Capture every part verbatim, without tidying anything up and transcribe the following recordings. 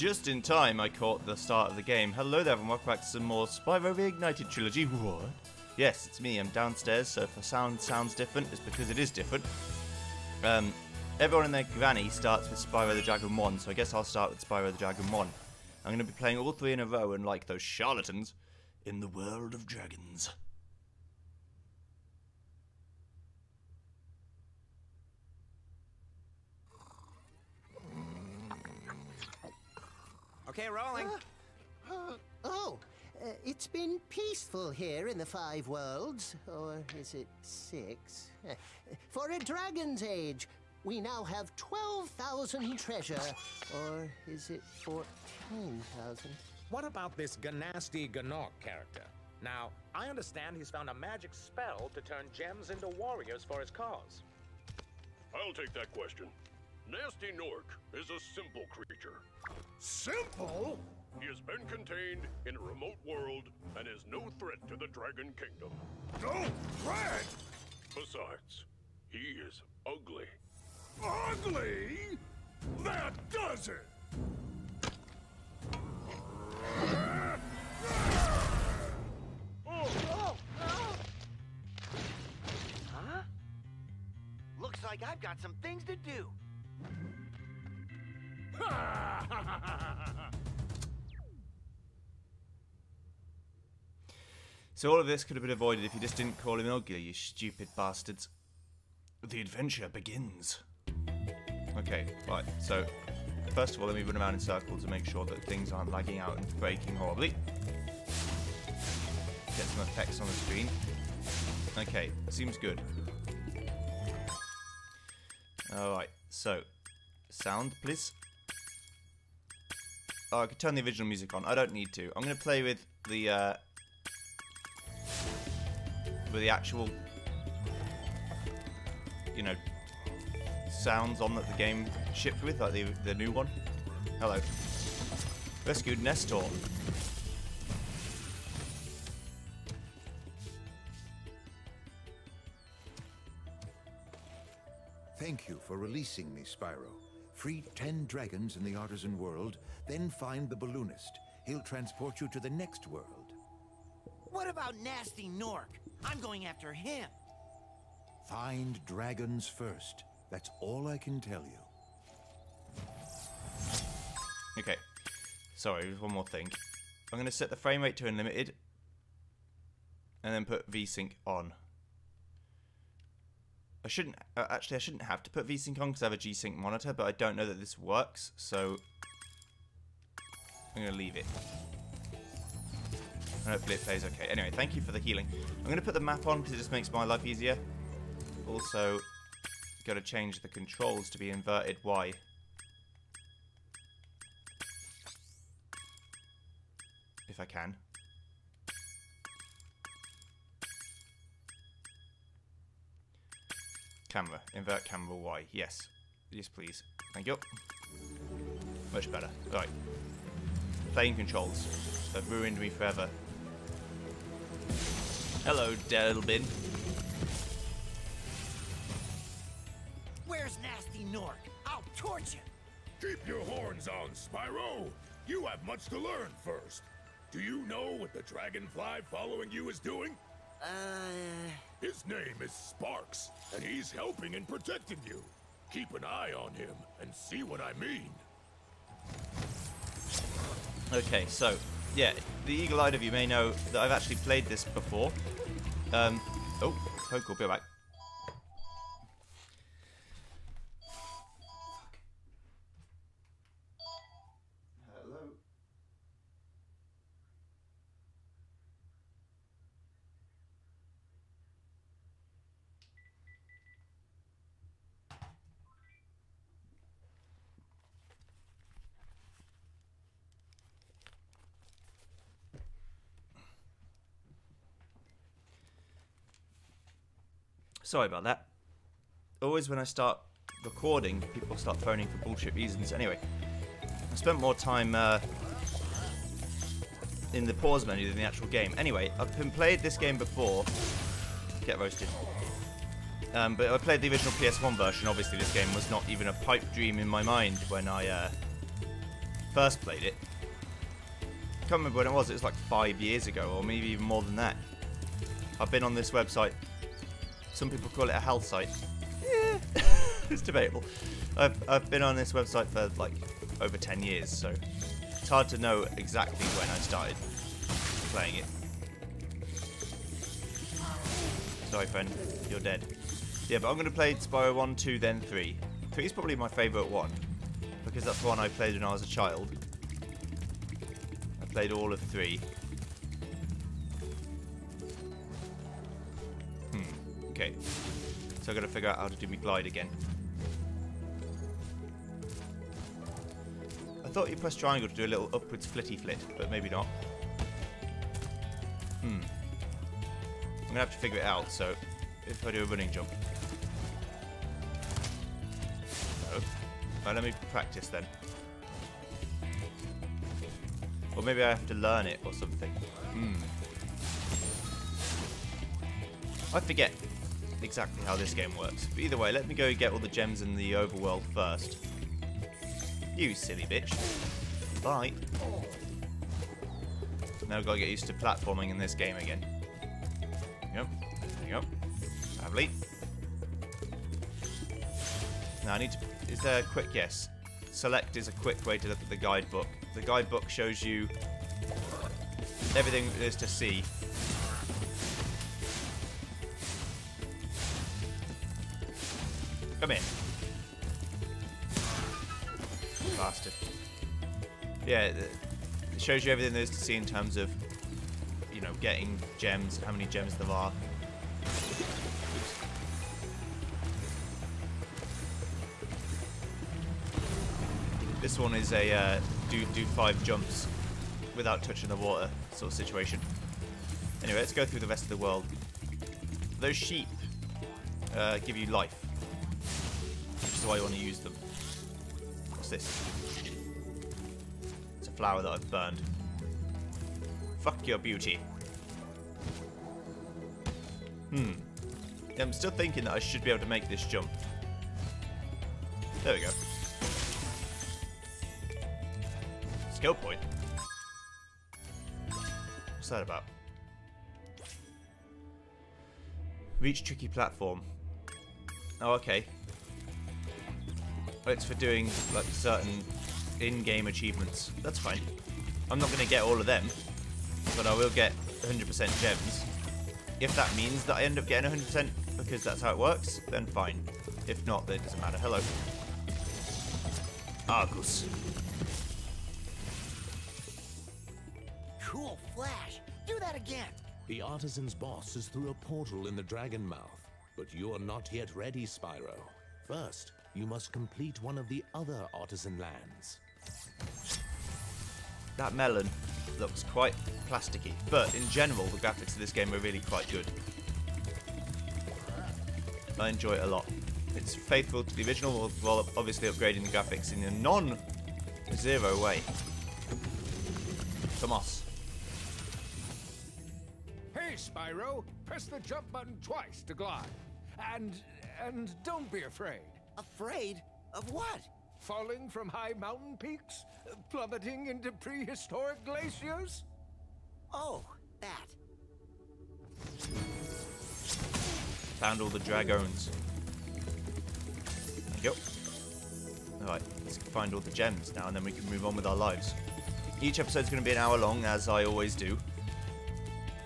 just in time I caught the start of the game. Hello there and welcome back to some more Spyro Reignited Trilogy. What? Yes, it's me. I'm downstairs, so if the sound sounds different, it's because it is different. Um, everyone and their granny starts with Spyro the Dragon one, so I guess I'll start with Spyro the Dragon one. I'm going to be playing all three in a row and like those charlatans in the world of dragons. Okay, rolling. Uh, uh, oh, uh, it's been peaceful here in the five worlds, or is it six? Uh, for a dragon's age, we now have twelve thousand treasure, or is it fourteen thousand? What about this Gnasty Gnorc character? Now, I understand he's found a magic spell to turn gems into warriors for his cause. I'll take that question. Gnasty Gnorc is a simple creature. Simple? He has been contained in a remote world and is no threat to the Dragon Kingdom. No threat? Besides, he is ugly. Ugly? That does it! Oh. Huh? Looks like I've got some things to do. So all of this could have been avoided if you just didn't call him ugly, you stupid bastards. The adventure begins. Okay, right, so first of all let me run around in circles to make sure that things aren't lagging out and breaking horribly. Get some effects on the screen. Okay, seems good. Alright, so sound, please. Oh, I could turn the original music on. I don't need to. I'm going to play with the uh, with the actual, you know, sounds on that the game shipped with, like the the new one. Hello, rescued Nestor. Thank you for releasing me, Spyro. Free ten dragons in the artisan world, then find the balloonist. He'll transport you to the next world. What about Gnasty Gnorc? I'm going after him. Find dragons first. That's all I can tell you. Okay. Sorry, one more thing. I'm going to set the frame rate to unlimited. And then put VSync on. I shouldn't, uh, actually I shouldn't have to put VSync on because I have a G sync monitor, but I don't know that this works, so I'm going to leave it. And hopefully it plays okay. Anyway, thank you for the healing. I'm going to put the map on because it just makes my life easier. Also, got to change the controls to be inverted Y. If I can. Camera. Invert camera Y. Yes. Yes, please. Thank you. Much better. Right. Playing controls. They've ruined me forever. Hello, Delbin. Where's Gnasty Gnorc? I'll torch him! Keep your horns on, Spyro! You have much to learn first. Do you know what the dragonfly following you is doing? Uh... His name is Sparks, and he's helping and protecting you. Keep an eye on him and see what I mean. Okay, so, yeah, the eagle-eyed of you may know that I've actually played this before. Um, oh, Poke will be back. Sorry about that. Always when I start recording, people start phoning for bullshit reasons. Anyway, I spent more time uh, in the pause menu than the actual game. Anyway, I've been played this game before. Get roasted. Um, but I played the original P S one version. Obviously, this game was not even a pipe dream in my mind when I uh, first played it. I can't remember when it was. It was like five years ago, or maybe even more than that. I've been on this website. Some people call it a health site. Yeah, it's debatable. I've, I've been on this website for like over ten years, so it's hard to know exactly when I started playing it. Sorry friend, you're dead. Yeah, but I'm going to play Spyro one, two, then three. three is probably my favourite one, because that's the one I played when I was a child. I played all of three. Hmm, okay. So I've got to figure out how to do my glide again. I thought you press triangle to do a little upwards flitty flit, but maybe not. Hmm. I'm going to have to figure it out, so if I do a running jump. No. Right, let me practice then. Or maybe I have to learn it or something. Hmm. I forget exactly how this game works. But either way, let me go get all the gems in the overworld first. You silly bitch. Bye. Now I've got to get used to platforming in this game again. Yep. There you go. Lovely. Now I need to... Is there a quick... Yes. Select is a quick way to look at the guidebook. The guidebook shows you everything there is to see. Come in. Bastard. Yeah, it shows you everything there is to see in terms of, you know, getting gems, how many gems there are. This one is a uh, do do five jumps without touching the water sort of situation. Anyway, let's go through the rest of the world. Those sheep uh, give you life, which is why you want to use them. What's this? It's a flower that I've burned. Fuck your beauty. Hmm. I'm still thinking that I should be able to make this jump. There we go. Skill point. What's that about? Reach tricky platform. Oh, okay. It's for doing like certain in-game achievements. That's fine. I'm not going to get all of them, but I will get one hundred percent gems. If that means that I end up getting one hundred percent because that's how it works, then fine. If not, then it doesn't matter. Hello. Argus. Cool flash! Do that again! The artisan's boss is through a portal in the dragon mouth, but you are not yet ready, Spyro. First, you must complete one of the other artisan lands. That melon looks quite plasticky, but in general, the graphics of this game are really quite good. I enjoy it a lot. It's faithful to the original while obviously upgrading the graphics in a non-zero way. Come on. Spyro, press the jump button twice to glide. And, and don't be afraid. Afraid? Of what? Falling from high mountain peaks? Plummeting into prehistoric glaciers? Oh, that. Found all the dragons. There you go. Alright, let's find all the gems now and then we can move on with our lives. Each episode's going to be an hour long, as I always do.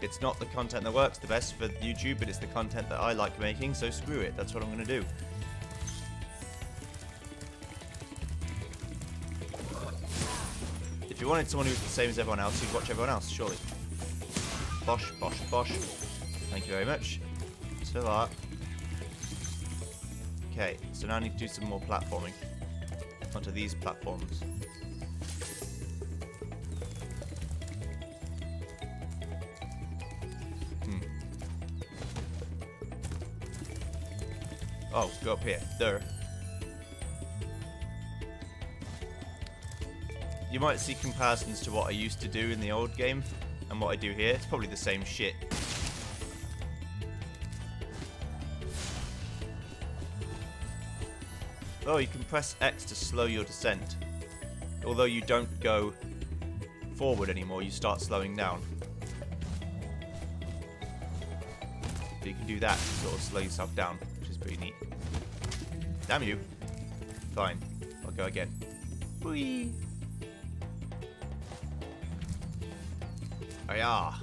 It's not the content that works the best for YouTube, but it's the content that I like making, so screw it. That's what I'm going to do. If you wanted someone who was the same as everyone else, you'd watch everyone else, surely. Bosh, bosh, bosh. Thank you very much. So that. Okay, so now I need to do some more platforming. Onto these platforms. Oh, go up here. There. You might see comparisons to what I used to do in the old game and what I do here. It's probably the same shit. Oh, you can press X to slow your descent. although you don't go forward anymore, you start slowing down. So you can do that to sort of slow yourself down, which is pretty neat. Damn you. Fine. I'll go again. Whee! Hi-yah.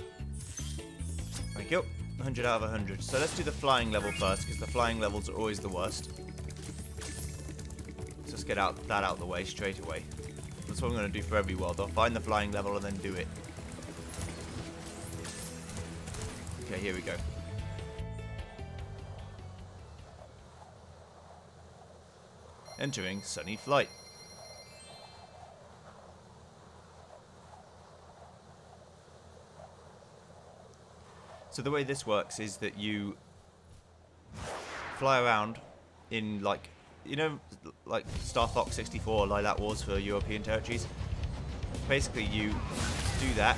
Thank you. one hundred out of one hundred. So let's do the flying level first, because the flying levels are always the worst. Let's just get out that out of the way straight away. That's what I'm going to do for every world. I'll find the flying level and then do it. Okay, here we go. Entering Sunny Flight. So the way this works is that you fly around in, like, you know, like Star Fox sixty-four, like that wars for European territories. Basically, you do that,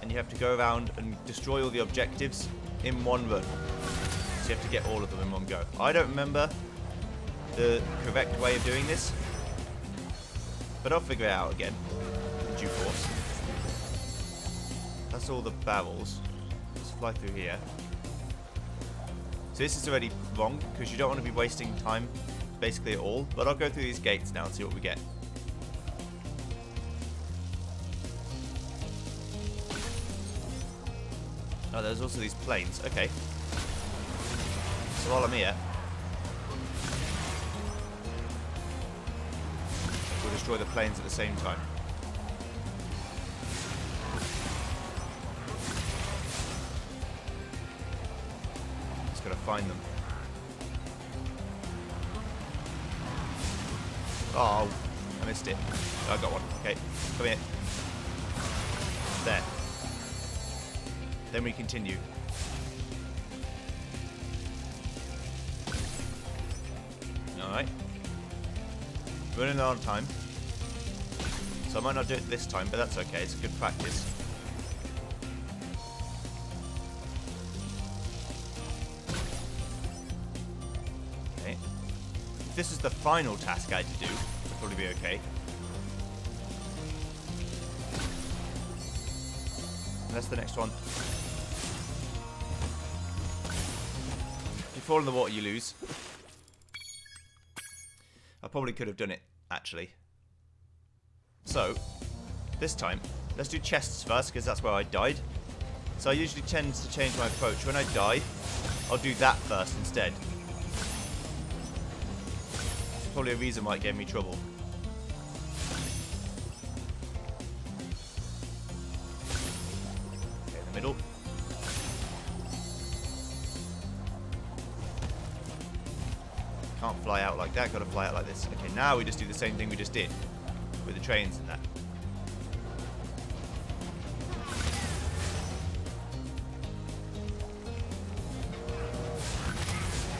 and you have to go around and destroy all the objectives in one run. So you have to get all of them in one go. I don't remember the correct way of doing this, but I'll figure it out again in due course. That's all the barrels. Let's fly through here. So this is already wrong, because you don't want to be wasting time basically at all, but I'll go through these gates now and see what we get. Oh, there's also these planes. Okay, so while I'm here, we'll destroy the planes at the same time. Just gotta find them. Oh, I missed it. I got one. Okay, come here. There. Then we continue. Alright. Running out of time, so I might not do it this time, but that's okay, it's a good practice. Okay. If this is the final task I had to do, it'll probably be okay. And that's the next one. If you fall in the water, you lose. Probably could have done it, actually. So, this time, let's do chests first, because that's where I died. So I usually tend to change my approach. When I die, I'll do that first instead. It's probably a reason why it gave me trouble. Okay, in the middle. Can't fly out like that, gotta fly out like this. Okay, now we just do the same thing we just did with the trains and that.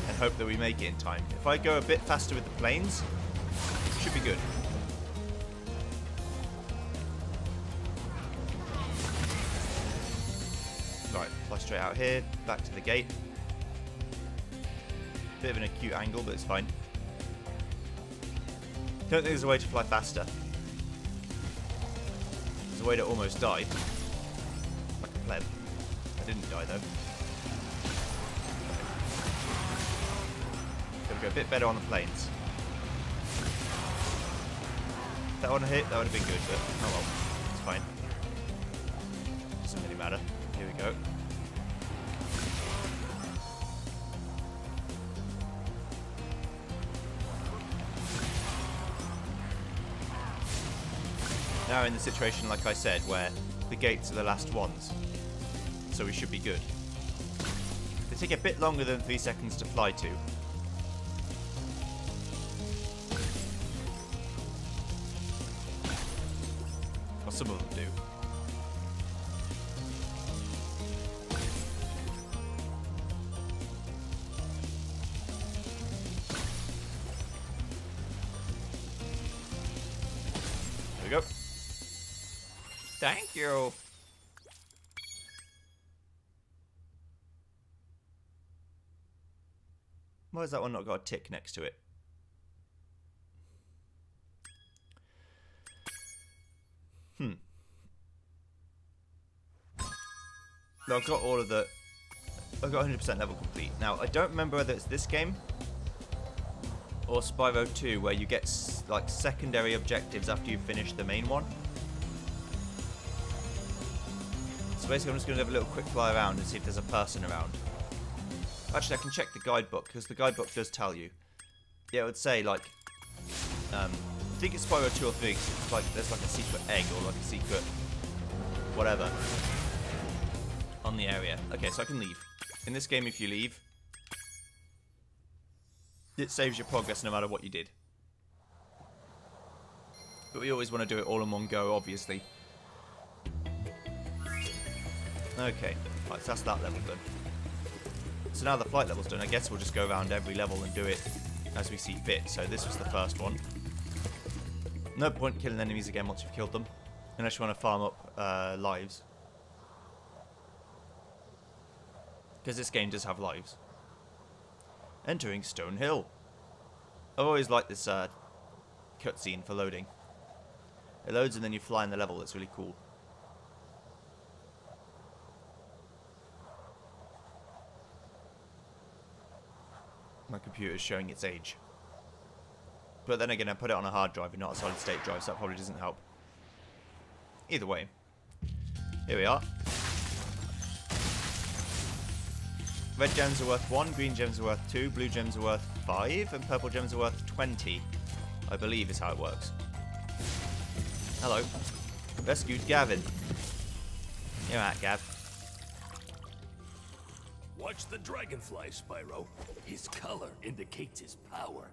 And hope that we make it in time. If I go a bit faster with the planes, it should be good. Right, fly straight out here, back to the gate. Bit of an acute angle, but it's fine. Don't think there's a way to fly faster. There's a way to almost die. Like a pleb. I didn't die though. Gotta go a bit better on the planes. If that one hit, that would have been good, but oh well. It's fine. Doesn't really matter. Here we go. Now in the situation, like I said, where the gates are the last ones, so we should be good. They take a bit longer than three seconds to fly to. Well, some of them do. There we go. Thank you. Why has that one not got a tick next to it? No, I've got all of the... I've got one hundred percent level complete. Now, I don't remember whether it's this game or Spyro two, where you get like secondary objectives after you finish the main one. So basically, I'm just going to have a little quick fly around and see if there's a person around. Actually, I can check the guidebook, because the guidebook does tell you. Yeah, it would say, like, um, I think it's Spyro two or three, it's like, there's like a secret egg or like a secret whatever on the area. Okay, so I can leave. In this game, if you leave, it saves your progress no matter what you did. But we always want to do it all in one go, obviously. Okay, right, so that's that level done. So now the flight level's done, I guess we'll just go around every level and do it as we see fit. So this was the first one. No point killing enemies again once you've killed them, unless you want to farm up uh, lives. Because this game does have lives. Entering Stone Hill. I've always liked this uh, cutscene for loading. It loads and then you fly in the level, it's really cool. My computer is showing its age. But then again, I put it on a hard drive and not a solid state drive, so that probably doesn't help. Either way, here we are. Red gems are worth one, green gems are worth two, blue gems are worth five, and purple gems are worth twenty, I believe is how it works. Hello. Rescued Gavin. You're out, Gav. Watch the dragonfly, Spyro. His color indicates his power.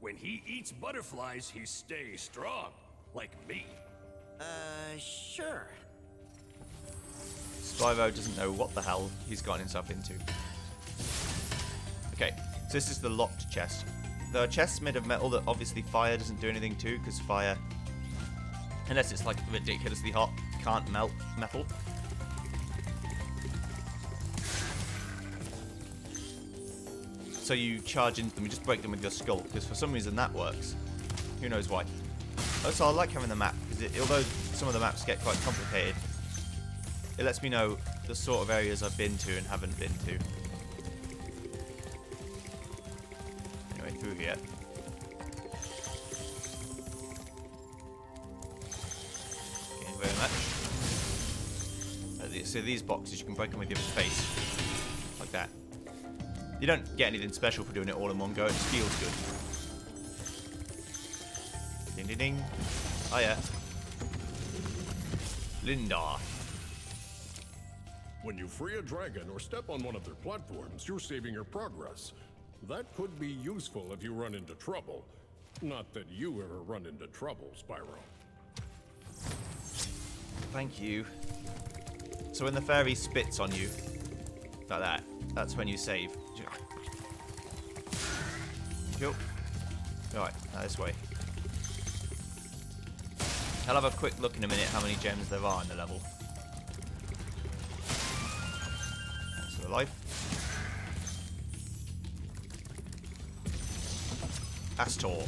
When he eats butterflies, he stays strong, like me. Uh, sure. Spyro doesn't know what the hell he's gotten himself into. Okay, so this is the locked chest. There are chests made of metal that obviously fire doesn't do anything to, because fire, unless it's like ridiculously hot, can't melt metal. So you charge into them, you just break them with your skull, because for some reason that works. Who knows why. Also, I like having the map, because although some of the maps get quite complicated, it lets me know the sort of areas I've been to and haven't been to. Anyway, through here. Okay, very much. So these boxes, you can break them with your face, like that. You don't get anything special for doing it all in one go, it just feels good. Ding ding ding. Oh yeah. Linda. When you free a dragon or step on one of their platforms, you're saving your progress. That could be useful if you run into trouble. Not that you ever run into trouble, Spyro. Thank you. So when the fairy spits on you, like that, that's when you save. Cool. Alright, now this way. I'll have a quick look in a minute how many gems there are in the level. So life. Astor.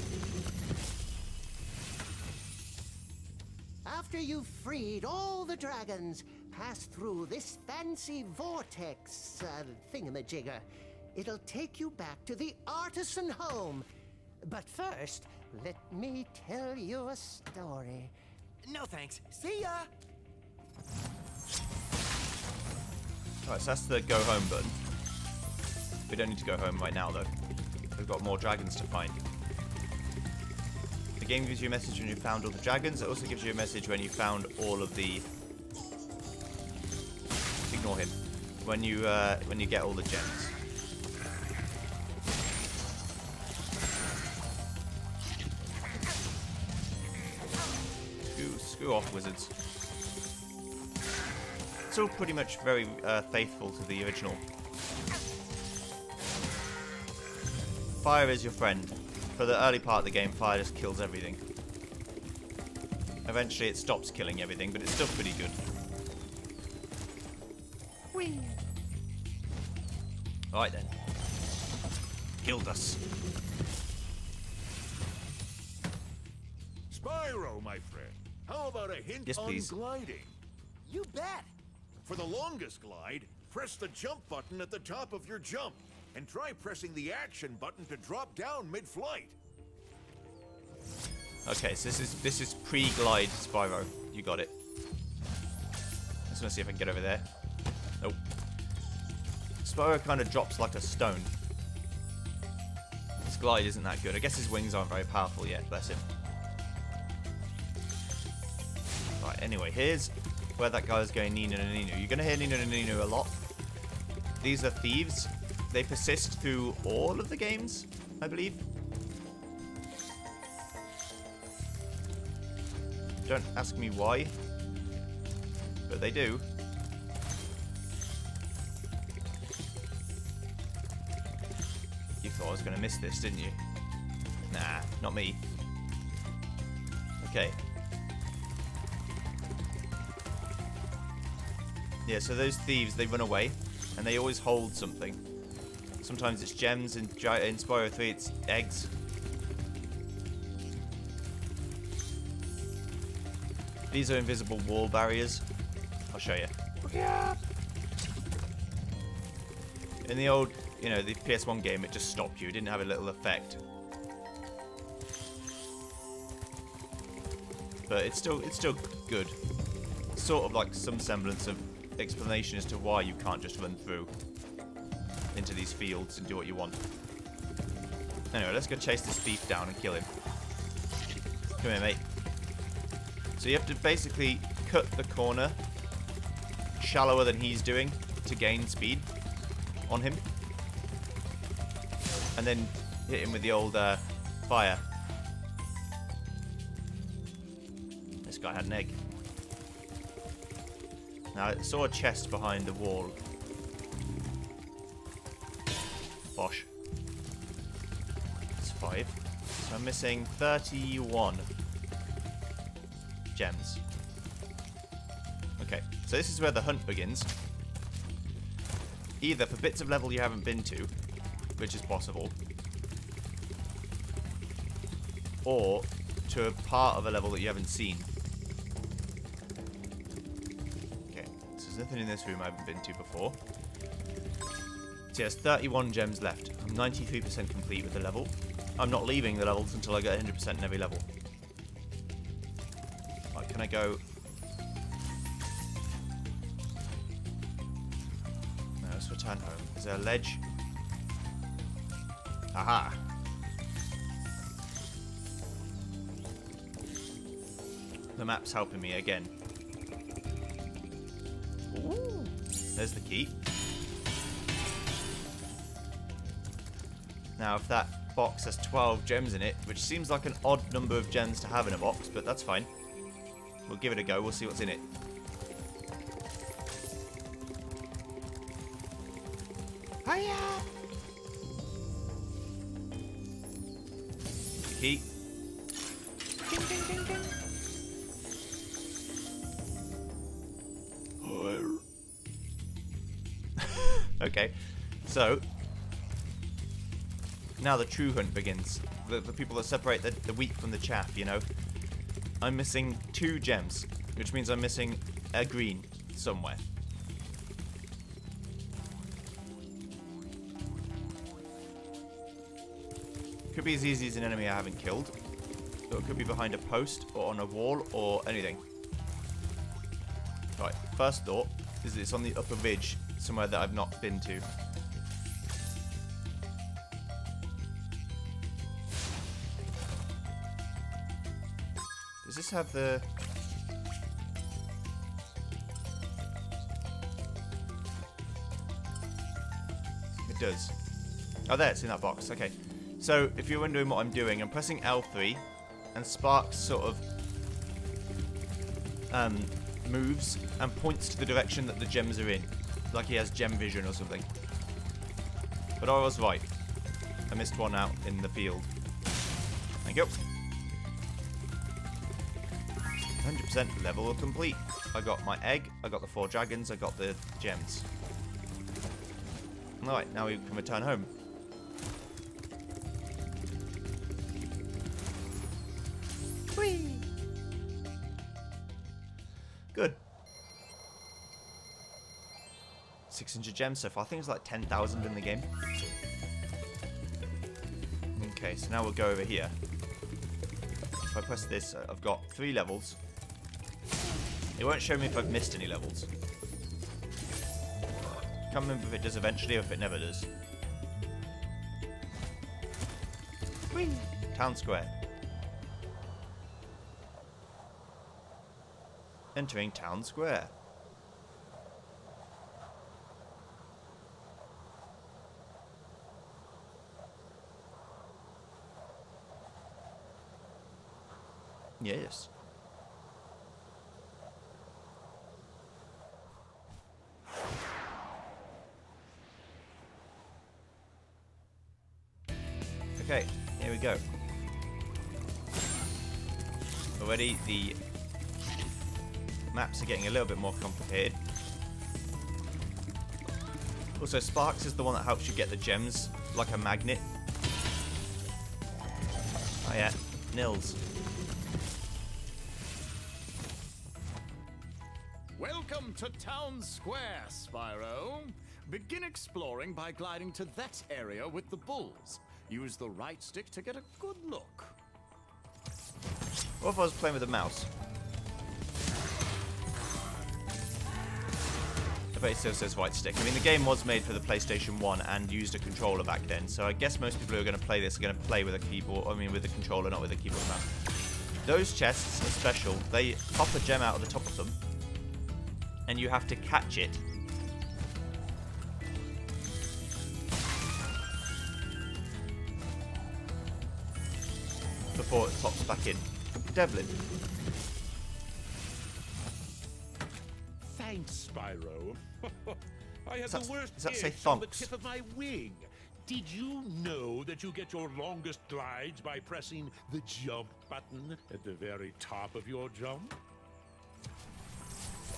After you've freed all the dragons, pass through this fancy vortex uh, thingamajigger. It'll take you back to the artisan home. But first, let me tell you a story. No thanks. See ya! Alright, so that's the go home button. We don't need to go home right now, though. We've got more dragons to find. The game gives you a message when you found all the dragons. It also gives you a message when you found all of the... Ignore him. When you uh, when you get all the gems. Screw, screw off, wizards. It's all pretty much very uh, faithful to the original. Fire is your friend. For the early part of the game, fire just kills everything. Eventually it stops killing everything, but it's still pretty good. Alright then. Killed us. Spyro, my friend. How about a hint yes, on please. gliding? You bet. For the longest glide, press the jump button at the top of your jump, and try pressing the action button to drop down mid-flight. Okay, so this is this is pre-glide Spyro. You got it. I just want to see if I can get over there. Nope. Spyro kind of drops like a stone. His glide isn't that good. I guess his wings aren't very powerful yet. Bless him. Right. Anyway, here's where that guy is going. Nino and Nino. You're gonna hear Nino and Nino a lot. These are thieves. They persist through all of the games, I believe. Don't ask me why, but they do. You thought I was going to miss this, didn't you? Nah, not me. Okay. Yeah, so those thieves, they run away, and they always hold something. Sometimes it's gems, and in Spyro three it's eggs. These are invisible wall barriers. I'll show you. Yeah. In the old, you know, the P S one game, it just stopped you. It didn't have a little effect. But it's still, it's still good. Sort of like some semblance of explanation as to why you can't just run through into these fields and do what you want. Anyway, let's go chase this thief down and kill him. Come here, mate. So you have to basically cut the corner shallower than he's doing to gain speed on him. And then hit him with the old uh, fire. This guy had an egg. Now, I saw a chest behind the wall. Bosh. It's five. So I'm missing thirty-one. Gems. Okay, so this is where the hunt begins. Either for bits of level you haven't been to, which is possible, or to a part of a level that you haven't seen. Okay, so there's nothing in this room I haven't been to before. So there's thirty-one gems left. I'm ninety-three percent complete with the level. I'm not leaving the levels until I get one hundred percent in every level. Can I go? No, let's return home. Is there a ledge? Aha! The map's helping me again. Ooh. There's the key. Now, if that box has twelve gems in it, which seems like an odd number of gems to have in a box, but that's fine. We'll give it a go. We'll see what's in it. Hiya! Key. Ding, ding, ding, ding. Okay. So, now the true hunt begins. The, the people that separate the, the wheat from the chaff, you know? I'm missing two gems, which means I'm missing a green somewhere. Could be as easy as an enemy I haven't killed, or it could be behind a post, or on a wall, or anything. Right, first thought is it's on the upper ridge, somewhere that I've not been to. Does this have the... It does. Oh, there, it's in that box. Okay. So, if you're wondering what I'm doing, I'm pressing L three, and Sparks sort of um, moves and points to the direction that the gems are in. Like he has gem vision or something. But I was right. I missed one out in the field. There you go. one hundred percent level or complete. I got my egg, I got the four dragons, I got the gems. Alright, now we can return home. Whee! Good. six hundred gems so far. I think it's like ten thousand in the game. Okay, so now we'll go over here. If I press this, I've got three levels. It won't show me if I've missed any levels. Can't remember if it does eventually or if it never does. Whee! Town Square. Entering Town Square. Yes. Okay, here we go. Already the maps are getting a little bit more complicated. Also, Sparks is the one that helps you get the gems like a magnet. Oh yeah, Nils. Welcome to Town Square, Spyro. Begin exploring by gliding to that area with the bulls. Use the right stick to get a good look. What if I was playing with a mouse? But it still says right stick. I mean, the game was made for the PlayStation one and used a controller back then, so I guess most people who are going to play this are going to play with a keyboard, I mean with a controller, not with a keyboard and mouse. Those chests are special. They pop a gem out of the top of them, and you have to catch it. Before it pops back in. Devlin. Thanks, Spyro. I had the worst itch on the tip of my wing. Did you know that you get your longest glides by pressing the jump button at the very top of your jump?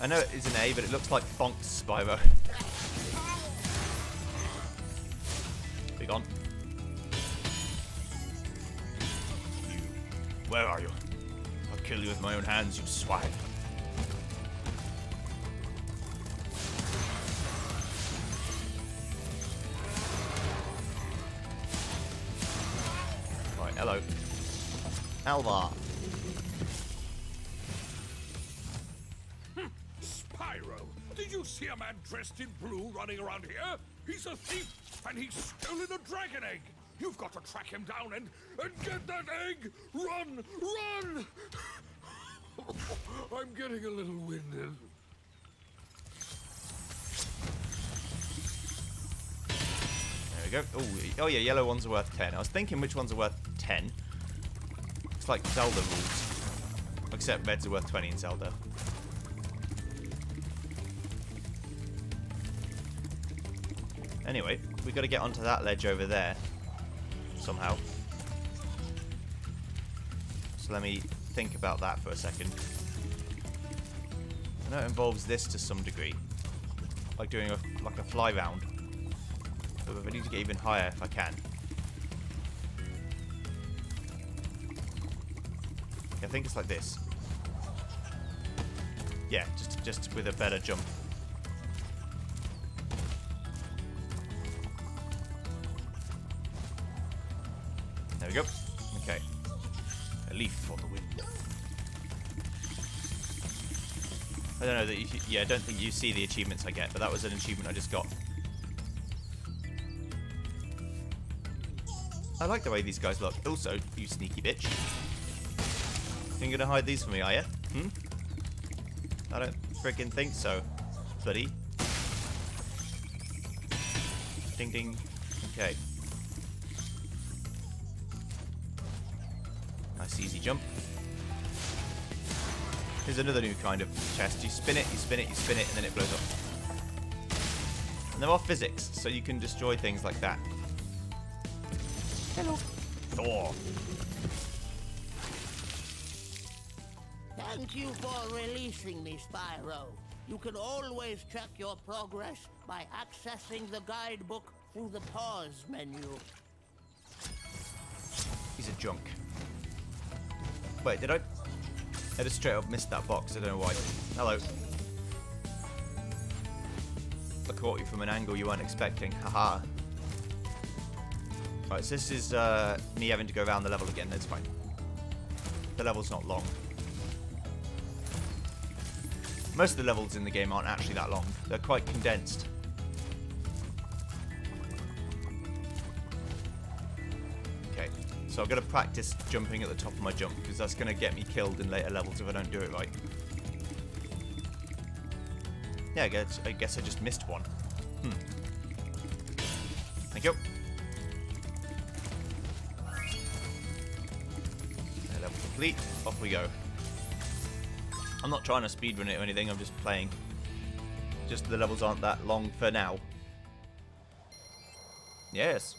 I know it is an A, but it looks like Thonks, Spyro. Be gone. You. Where are you? I'll kill you with my own hands, you swine. Hello. Alvar. Spyro, did you see a man dressed in blue running around here? He's a thief, and he's stolen a dragon egg. You've got to track him down and, and get that egg. Run, run! I'm getting a little winded. There we go. Ooh, oh yeah, yellow ones are worth ten. I was thinking which ones are worth ten. It's like Zelda rules. Except reds are worth twenty in Zelda. Anyway, we got to get onto that ledge over there. Somehow. So let me think about that for a second. I know it involves this to some degree. Like doing a, like a fly round. But I need to get even higher if I can. I think it's like this. Yeah, just just with a better jump. There we go. Okay. A leaf for the wind. I don't know that you, yeah, I don't think you see the achievements I get, but that was an achievement I just got. I like the way these guys look. Also, you sneaky bitch. You're gonna hide these from me, are you? Hmm? I don't freaking think so, buddy. Ding ding. Okay. Nice easy jump. Here's another new kind of chest. You spin it, you spin it, you spin it, and then it blows up. And there are physics, so you can destroy things like that. Hello. Thor. Thank you for releasing me, Spyro. You can always check your progress by accessing the guidebook through the pause menu. He's a junk. Wait, did I? I just straight up missed that box. I don't know why. Hello. Look, caught you from an angle you weren't expecting. Haha. Right, so this is uh, me having to go around the level again. That's fine. The level's not long. Most of the levels in the game aren't actually that long. They're quite condensed. Okay, so I've got to practice jumping at the top of my jump, because that's going to get me killed in later levels if I don't do it right. Yeah, I guess I, guess I just missed one. Hmm. Thank you. Level complete. Off we go. I'm not trying to speedrun it or anything, I'm just playing. Just the levels aren't that long for now. Yes.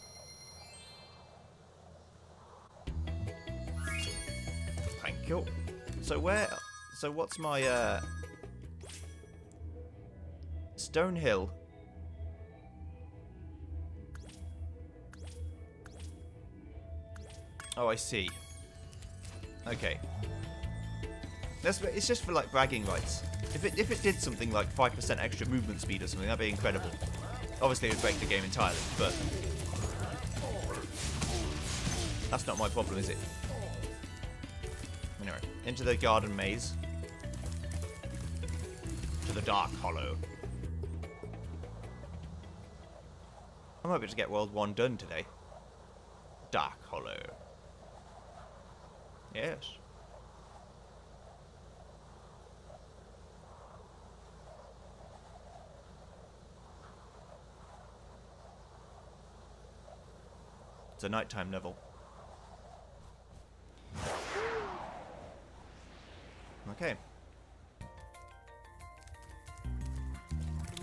Thank you. So where... So what's my... Uh, Stone Hill. Oh, I see. Okay. That's, it's just for like bragging rights. If it if it did something like five percent extra movement speed or something, that'd be incredible. Obviously, it would break the game entirely, but that's not my problem, is it? Anyway, into the garden maze, to the dark hollow. I might be able to get World One done today. Dark Hollow. Yes. It's a nighttime level. Okay.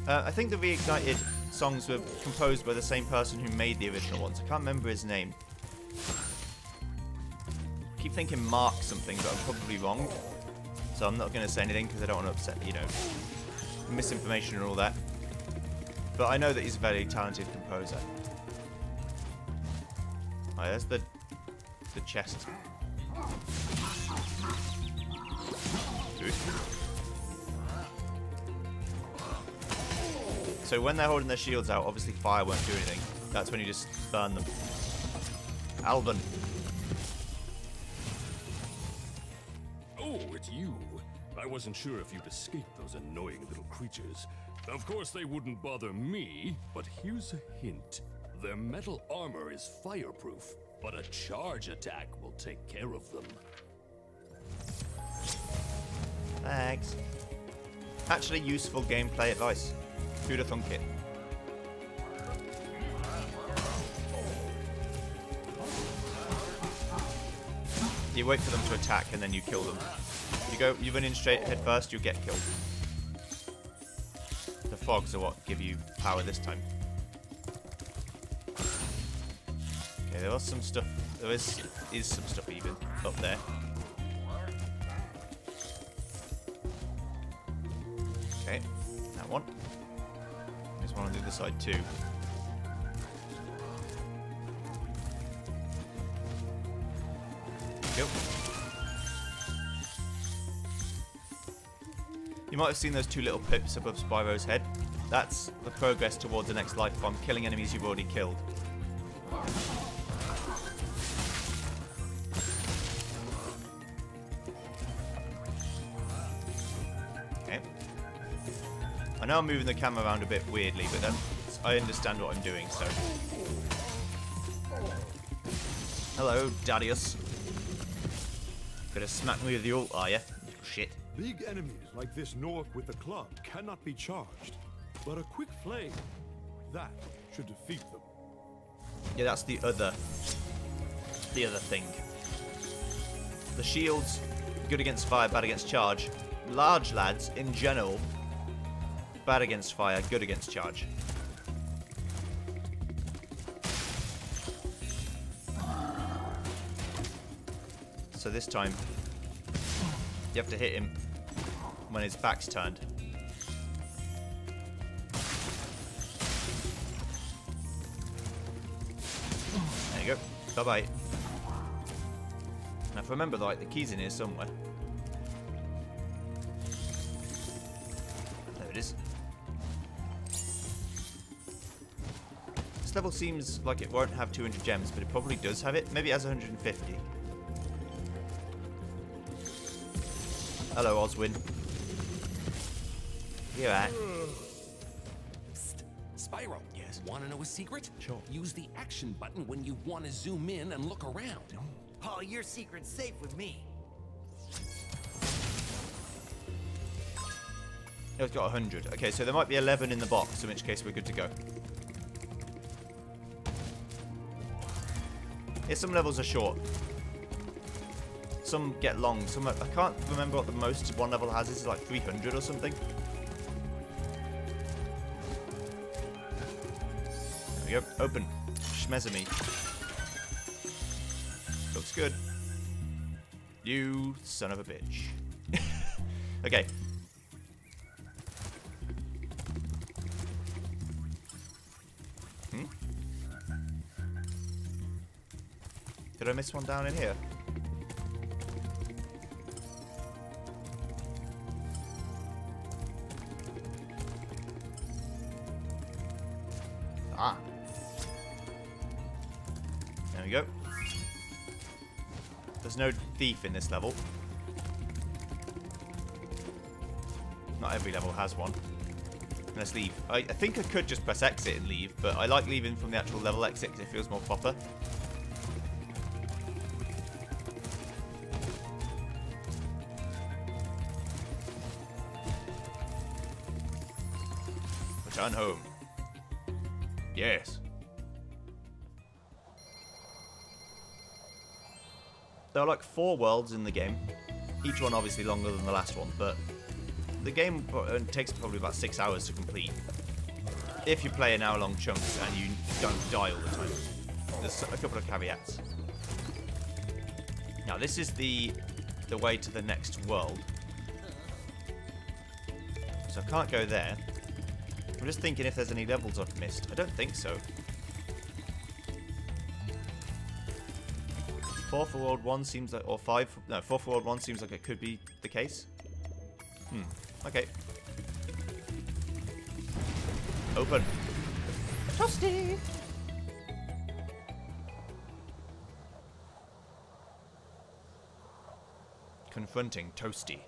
Uh, I think the Reignited songs were composed by the same person who made the original ones. I can't remember his name. I keep thinking Mark something, but I'm probably wrong. So I'm not going to say anything because I don't want to upset, you know, misinformation and all that. But I know that he's a very talented composer. Right, that's the the chest. Good. So when they're holding their shields out, obviously fire won't do anything. That's when you just burn them. Alvin. Oh, it's you. I wasn't sure if you'd escape those annoying little creatures. Of course they wouldn't bother me, but here's a hint. Their metal armor is fireproof, but a charge attack will take care of them. Thanks. Actually useful gameplay advice. Who'd have thunk it? You wait for them to attack and then you kill them. You go, you run in straight head first, you'll get killed. The frogs are what give you power this time. Yeah, there was some stuff. There is is some stuff even up there. Okay, that one. There's one on the other side too. Yep. You might have seen those two little pips above Spyro's head. That's the progress towards the next life form, killing enemies you've already killed. I know I'm moving the camera around a bit weirdly, but that's, I understand what I'm doing, so. Hello, Darius. Gonna smack me with the ult, are ya? Shit. Big enemies like this Gnorc with the club cannot be charged, but a quick flame, that should defeat them. Yeah, that's the other, the other thing. The shields, good against fire, bad against charge. Large lads, in general, bad against fire, good against charge. So this time, you have to hit him when his back's turned. There you go. Bye-bye. Now, if I remember right, the key's in here somewhere. There it is. This level seems like it won't have two hundred gems, but it probably does have it. Maybe it has one hundred fifty. Hello, Oswin. Here I am. Spyro. Yes. Want to know a secret? Sure. Use the action button when you want to zoom in and look around. Oh, your secret's safe with me. Oh, it's got one hundred. Okay, so there might be eleven in the box, in which case we're good to go. Yeah, some levels are short. Some get long. Some are, I can't remember what the most one level has. It's like three hundred or something. There we go. Open. Shmezami. Looks good. You son of a bitch. Okay. Hmm? Did I miss one down in here? Ah. There we go. There's no thief in this level. Not every level has one. Let's leave. I, I think I could just press exit and leave, but I like leaving from the actual level exit because it feels more proper. Return home. Yes. There are like four worlds in the game. Each one obviously longer than the last one, but the game takes probably about six hours to complete. If you play an hour-long chunks and you don't die all the time. There's a couple of caveats. Now this is the the way to the next world. So I can't go there. I'm just thinking if there's any levels I've missed. I don't think so. Four for World One seems like, or five, for, no, four for World One seems like it could be the case. Hmm. Okay. Open. Toasty. Confronting Toasty.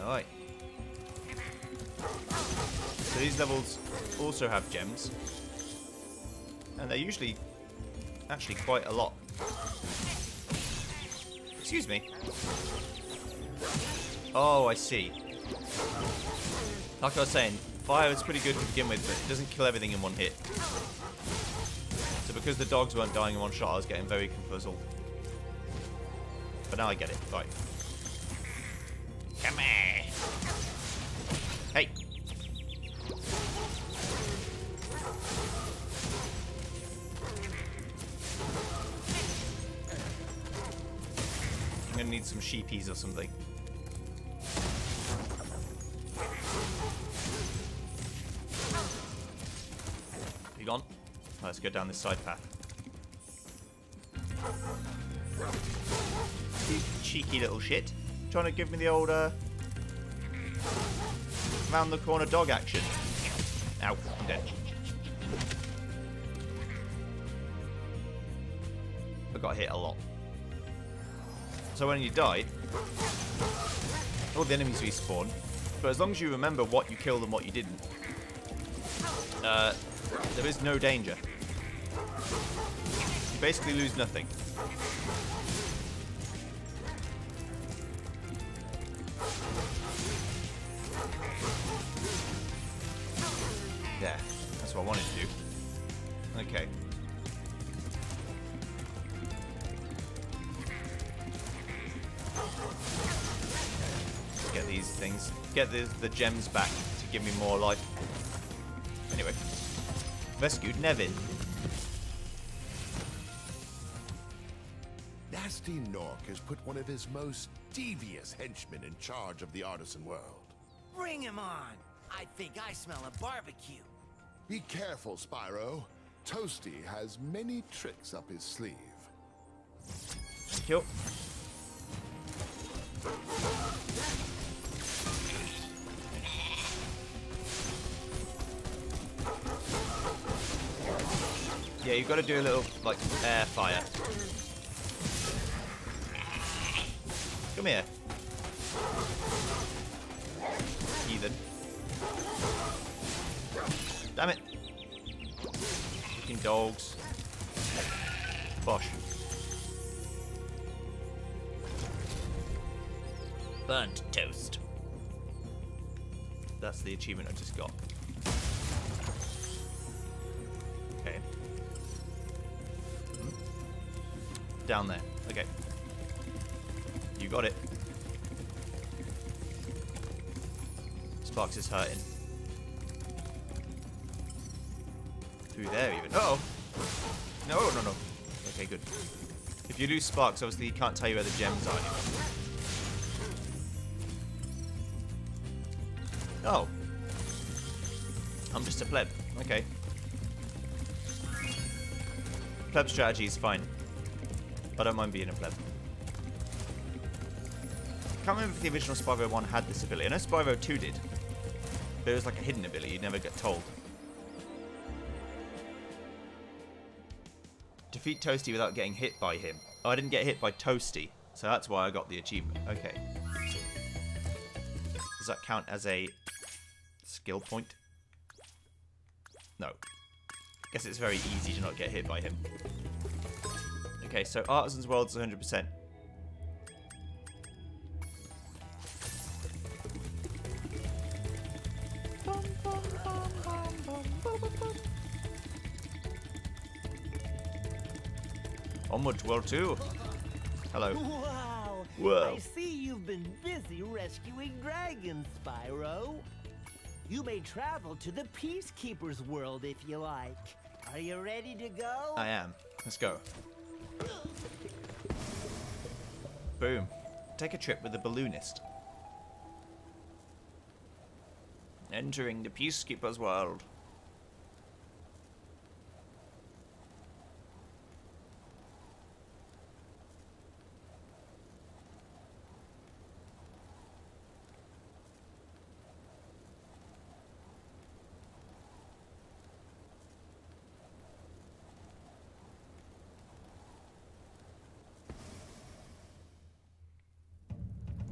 Alright. So these levels also have gems. And they're usually actually quite a lot. Excuse me. Oh, I see. Like I was saying, fire is pretty good to begin with, but it doesn't kill everything in one hit. So because the dogs weren't dying in one shot, I was getting very confuzzled. But now I get it. Right. Come here. Hey. I'm gonna need some sheepies or something. Are you gone? Oh, let's go down this side path. You cheeky little shit. Trying to give me the old uh, round the corner dog action. Ow, I'm dead. I got hit a lot. So when you die, all the enemies respawn. But as long as you remember what you killed and what you didn't, uh, there is no danger. You basically lose nothing. There. That's what I wanted to do. Okay. Get these things. Get the, the gems back to give me more life. Anyway. Rescued Nevin. Gnasty Gnorc has put one of his most devious henchmen in charge of the artisan world. Bring him on! I think I smell a barbecue. Be careful, Spyro. Toasty has many tricks up his sleeve. Thank you. Yeah, you've got to do a little, like, air fire. Come here. Heathen. Damn it. Fucking dogs. Bosh. Burnt toast. That's the achievement I just got. Okay. Down there. Okay. You got it. Sparks is hurting. Through there even. Uh oh. No, no, no. Okay, good. If you lose Sparks, obviously he can't tell you where the gems are anymore. Oh. I'm just a pleb. Okay. Pleb strategy is fine. I don't mind being a pleb. I can't remember if the original Spyro one had this ability. I know Spyro two did. But it was like a hidden ability, you'd never get told. Defeat Toasty without getting hit by him. Oh, I didn't get hit by Toasty, so that's why I got the achievement. Okay. Does that count as a skill point? No. I guess it's very easy to not get hit by him. Okay, so Artisan's World's one hundred percent. Onward to World two. Hello. Wow. Whoa. I see you've been busy rescuing dragons, Spyro. You may travel to the Peacekeeper's world if you like. Are you ready to go? I am. Let's go. Boom. Take a trip with the balloonist. Entering the Peacekeeper's world.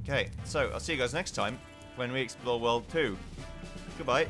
Okay, so I'll see you guys next time when we explore World two. Goodbye.